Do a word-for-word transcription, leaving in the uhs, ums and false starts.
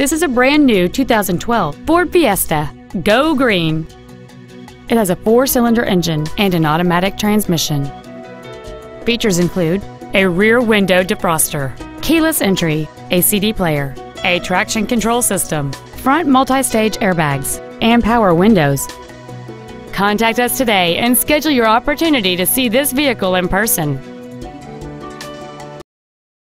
This is a brand new two thousand twelve Ford Fiesta. Go green! It has a four-cylinder engine and an automatic transmission. Features include a rear window defroster, keyless entry, a C D player, a traction control system, front multi-stage airbags, and power windows. Contact us today and schedule your opportunity to see this vehicle in person.